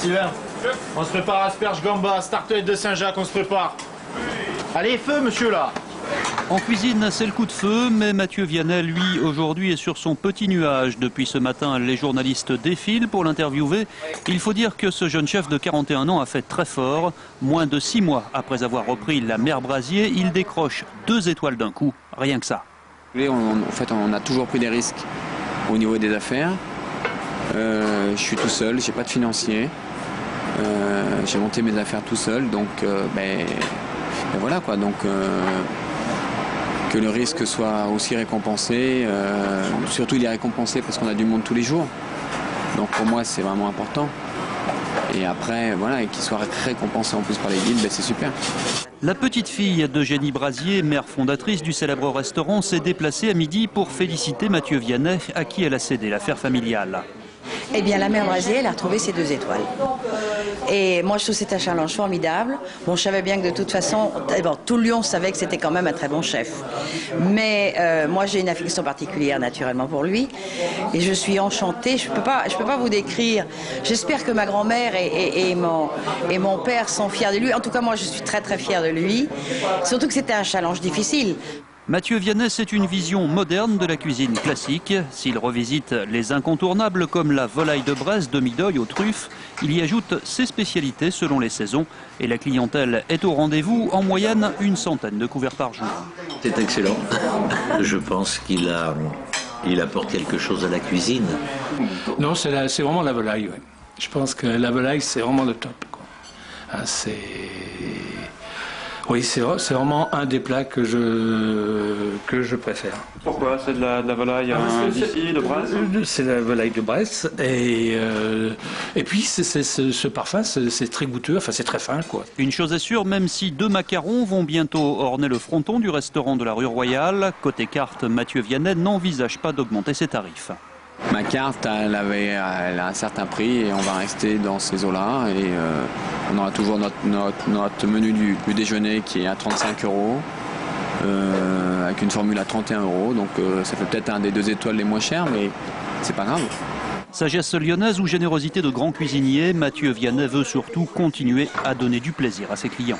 Steven, on se prépare à asperges gamba, startelette de Saint-Jacques, on se prépare. Allez, feu, monsieur, là. En cuisine, c'est le coup de feu, mais Mathieu Viannay, lui, aujourd'hui, est sur son petit nuage. Depuis ce matin, les journalistes défilent pour l'interviewer. Il faut dire que ce jeune chef de 41 ans a fait très fort. Moins de 6 mois après avoir repris la mer Brasier, il décroche 2 étoiles d'un coup, rien que ça. En fait, on a toujours pris des risques au niveau des affaires. Je suis tout seul, j'ai pas de financier. J'ai monté mes affaires tout seul, donc voilà quoi. Donc, que le risque soit aussi récompensé, surtout il est récompensé parce qu'on a du monde tous les jours. Donc pour moi c'est vraiment important. Et après, voilà, et qu'il soit récompensé en plus par les guides, ben c'est super. La petite fille d'Eugénie Brasier, mère fondatrice du célèbre restaurant, s'est déplacée à midi pour féliciter Mathieu Viannay, à qui elle a cédé l'affaire familiale. Eh bien, la mère Brasier, elle a retrouvé ses 2 étoiles. Et moi, je trouve que c'est un challenge formidable. Bon, je savais bien que de toute façon, bon, tout Lyon savait que c'était quand même un très bon chef. Mais moi, j'ai une affection particulière, naturellement, pour lui. Et je suis enchantée. Je peux pas vous décrire. J'espère que ma grand-mère et mon père sont fiers de lui. En tout cas, moi, je suis très, très fière de lui. Surtout que c'était un challenge difficile. Mathieu Viannay, c'est une vision moderne de la cuisine classique. S'il revisite les incontournables comme la volaille de Bresse, demi-deuil aux truffes, il y ajoute ses spécialités selon les saisons. Et la clientèle est au rendez-vous, en moyenne 100aine de couverts par jour. C'est excellent. Je pense qu'il apporte quelque chose à la cuisine. Non, c'est vraiment la volaille. Ouais. Je pense que la volaille, c'est vraiment le top. Quoi. Ah, oui, c'est vraiment un des plats que je préfère. Pourquoi? C'est de la volaille d'ici, de Bresse? C'est de la volaille de Bresse. Et puis, ce parfum, c'est très goûteux, enfin c'est très fin, quoi. Une chose est sûre, même si 2 macarons vont bientôt orner le fronton du restaurant de la rue Royale, côté carte, Mathieu Viannay n'envisage pas d'augmenter ses tarifs. Ma carte, elle a un certain prix et on va rester dans ces eaux-là. Et on aura toujours notre menu du déjeuner qui est à 35 €, avec une formule à 31 €. Donc ça fait peut-être un des 2 étoiles les moins chers, mais c'est pas grave. Sagesse lyonnaise ou générosité de grand cuisinier, Mathieu Viannay veut surtout continuer à donner du plaisir à ses clients.